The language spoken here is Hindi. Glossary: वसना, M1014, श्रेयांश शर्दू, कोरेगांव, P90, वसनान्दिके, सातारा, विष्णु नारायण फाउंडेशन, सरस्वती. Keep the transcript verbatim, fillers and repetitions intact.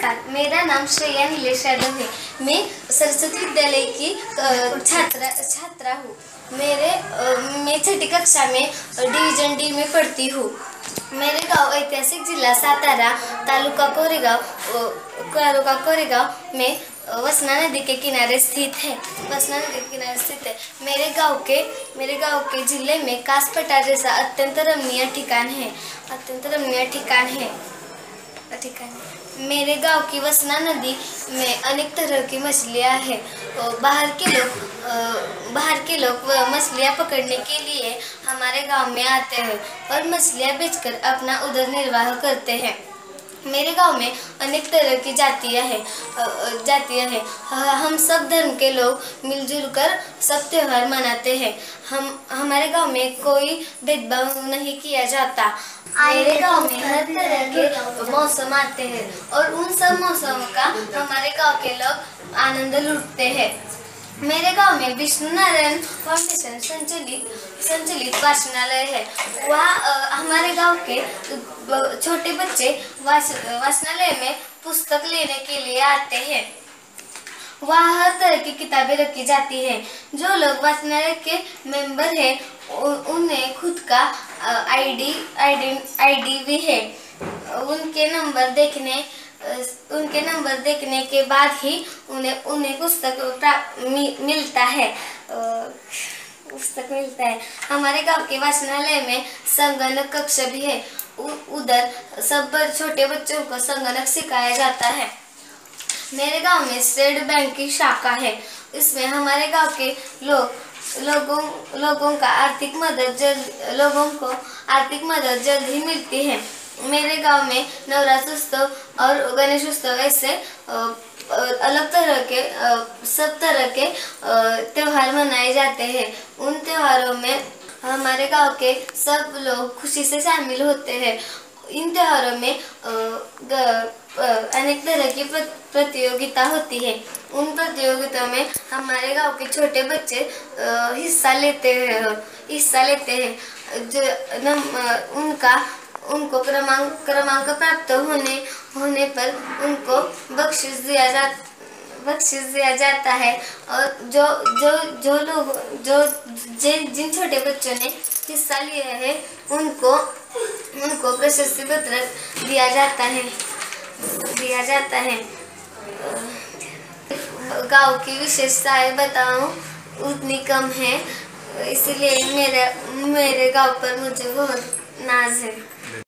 नमस्कार, मेरा नाम श्रेयांश शर्दू है। मैं सरस्वती विद्यालय की छात्रा छात्रा हूँ। मेरे मैं छठी कक्षा में डिवीजन डी में पढ़ती हूँ। मेरे गांव ऐतिहासिक जिला सातारा, तालुका कोरेगांव तालुका कोरेगांव में वसनान्दिके के किनारे स्थित है वसनान्दिके के किनारे स्थित है मेरे गांव के मेरे गांव के जिले में कास पठार जैसा अत्यंत रमणीय ठिकान है अत्यंत रमणीय ठिकान है ठिकान है मेरे गांव की वसना नदी में अनेक तरह की मछलियाँ हैं। बाहर के लोग बाहर के लोग मछलियाँ पकड़ने के लिए हमारे गांव में आते हैं और मछलियाँ बेचकर अपना उदर निर्वाह करते हैं। मेरे गांव में अनेक तरह की जातियाँ हैं जातियाँ हैं हम सब धर्म के लोग मिलजुल कर सब त्यौहार मनाते हैं। हम हमारे गांव में कोई भेदभाव नहीं किया जाता। मेरे गांव में हर तरह के मौसम आते हैं और उन सब मौसम का हमारे गांव के लोग आनंद लूटते हैं। मेरे गांव में विष्णु नारायण फाउंडेशन संचालित संचालित वाचनालय है। वहाँ हमारे गांव के छोटे बच्चे वाचनालय में पुस्तक लेने के लिए आते हैं। वहाँ हर तरह की किताबें रखी जाती हैं। जो लोग वाचनालय के मेंबर हैं उन्हें खुद का आईडी आईडी आईडी भी है। उनके नंबर देखने उनके नंबर देखने के बाद ही उन्हें उन्हें पुस्तक मिलता है पुस्तक मिलता है हमारे गांव के वाचनालय में संगणक कक्ष भी है। उ, उधर सब छोटे बच्चों को संगणक सिखाया जाता है। मेरे गांव में स्टेट बैंक की शाखा है। इसमें हमारे गांव के लोग लोगों लोगों का आर्थिक मदद जल्द लोगों को आर्थिक मदद जल्द ही मिलती है। मेरे गांव में नवरात्र उत्सव और गणेश उत्सव ऐसे अलग तरह के सब तरह के त्यौहार मनाए जाते हैं। उन त्योहारों में हमारे गांव के सब लोग खुशी से शामिल होते हैं। इन त्योहारों में अनेक तरह की प्रतियोगिता होती है। उन प्रतियोगिताओं में हमारे गांव के छोटे बच्चे हिस्सा लेते हैं हिस्सा लेते हैं जो उनका उनको क्रमांक क्रमांक प्राप्त होने होने पर उनको बख्शिश दिया जा बख्शिश दिया जाता है। और जो जो जो लोग जो जिन जिन छोटे बच्चों ने हिस्सा लिया है उनको उनको प्रशस्ति पत्र दिया जाता है दिया जाता है गांव की विशेषताएं बताऊं उतनी कम है, इसलिए मेरे मेरे गांव पर मुझे बहुत नाज है।